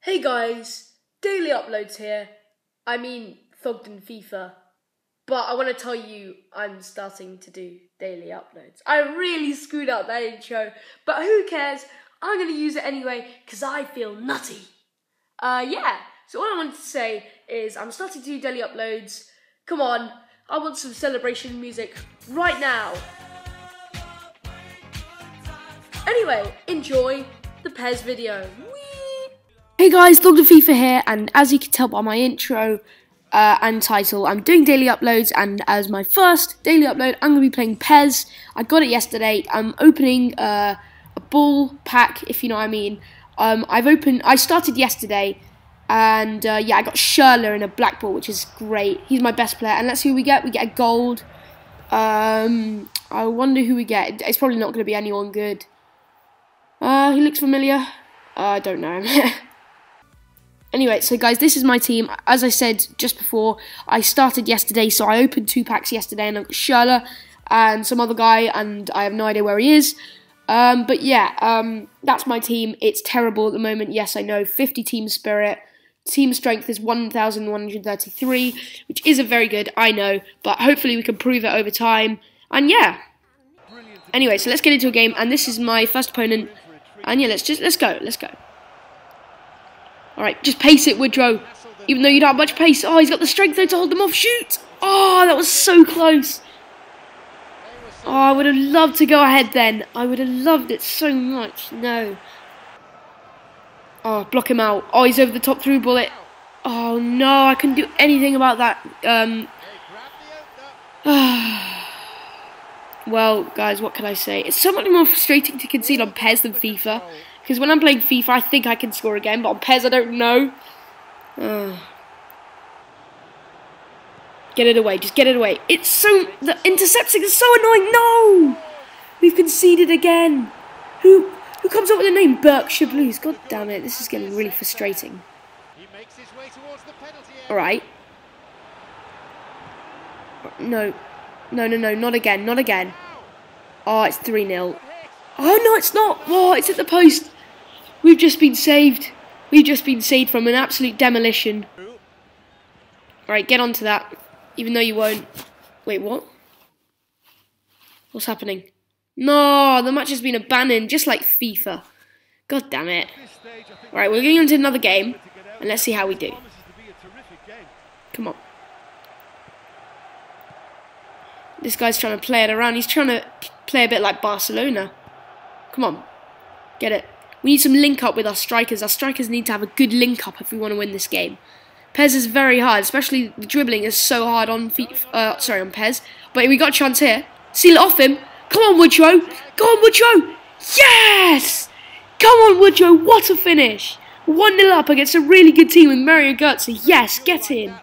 Hey guys, daily uploads here. I mean Thogden FIFA, but I want to tell you I'm starting to do daily uploads. I really screwed up that intro, but who cares? I'm going to use it anyway because I feel nutty. So all I wanted to say is I'm starting to do daily uploads. Come on, I want some celebration music right now. Anyway, enjoy the PES video. Whee! Hey guys, Thogden FIFA here, and as you can tell by my intro and title, I'm doing daily uploads, and as my first daily upload, I'm going to be playing PES. I got it yesterday. I'm opening a ball pack, if you know what I mean. I started yesterday, and I got Schurrle in a black ball, which is great. He's my best player, and let's see who we get. We get a gold. I wonder who we get. It's probably not going to be anyone good. He looks familiar. I don't know. Anyway, so guys, this is my team. As I said just before, I started yesterday, so I opened two packs yesterday, and I got Schurrle and some other guy, and I have no idea where he is. That's my team. It's terrible at the moment. Yes, I know. 50 team spirit. Team strength is 1,133, which isn't very good, I know, but hopefully we can prove it over time. And yeah. Anyway, so let's get into a game, and this is my first opponent. And yeah, let's go. Alright, just pace it, Woodrow. Even though you don't have much pace. Oh, he's got the strength though to hold them off. Shoot! Oh, that was so close. Oh, I would have loved to go ahead then. I would have loved it so much. No. Oh, block him out. Oh, he's over the top through bullet. Oh, no, I couldn't do anything about that. Well, guys, what can I say? It's so much more frustrating to concede on PES than FIFA. Because when I'm playing FIFA, I think I can score again. But on PES, I don't know. Get it away, just get it away. It's so, the intercepting is so annoying. No! We've conceded again. Who comes up with the name Berkshire Blues? God damn it, this is getting really frustrating. Alright. No, not again. Oh, it's 3-0. Oh, no, it's not. Oh, it's at the post. We've just been saved. We've just been saved from an absolute demolition. Alright, get on to that. Even though you won't. Wait, what? What's happening? No, the match has been abandoned, just like FIFA. God damn it. Alright, we're going on to another game, and let's see how we do. Come on. This guy's trying to play it around. He's trying to play a bit like Barcelona. Come on. Get it. We need some link-up with our strikers. Our strikers need to have a good link-up if we want to win this game. PES is very hard, especially the dribbling is so hard on on PES. But we got a chance here. Seal it off him. Come on, Woodrow. Go on, Woodrow. Yes! Come on, Woodrow. What a finish. 1-0 up against a really good team with Mario Götze. Yes, get in.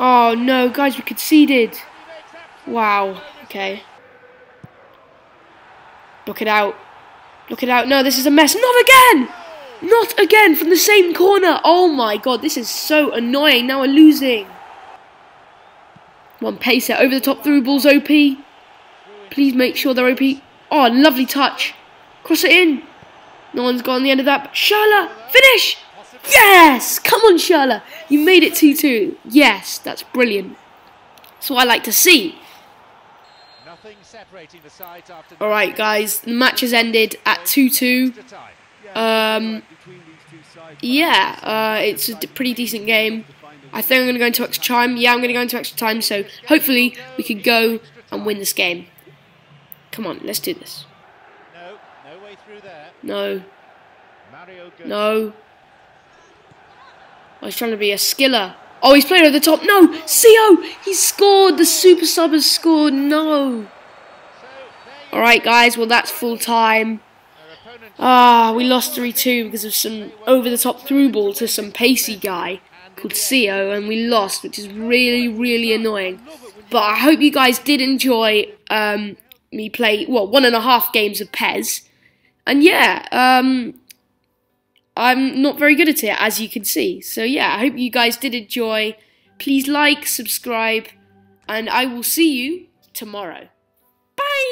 Oh, no, guys, we conceded. Wow. Okay. Look it out. Look it out. No, this is a mess. Not again! Not again from the same corner. Oh my god, this is so annoying. Now we're losing. One pacer over the top through balls OP. Please make sure they're OP. Oh, lovely touch. Cross it in. No one's got on the end of that. Schurrle, finish. Yes, come on, Schurrle. You made it 2-2. Yes, that's brilliant. That's what I like to see. All right, guys, the match has ended at 2-2. It's a pretty decent game. I think I'm going to go into extra time. Yeah, I'm going to go into extra time, so hopefully we can go and win this game. Come on, let's do this. No. I was trying to be a skiller. Oh, he's playing over the top. No, CO! He scored. The super sub has scored. No. All right, guys, well, that's full time. We lost 3-2 because of some over-the-top through ball to some pacey guy called CO, and we lost, which is really, really annoying. But I hope you guys did enjoy me play, 1.5 games of PES. And yeah, I'm not very good at it, as you can see. So yeah, I hope you guys did enjoy. Please like, subscribe, and I will see you tomorrow. Bye!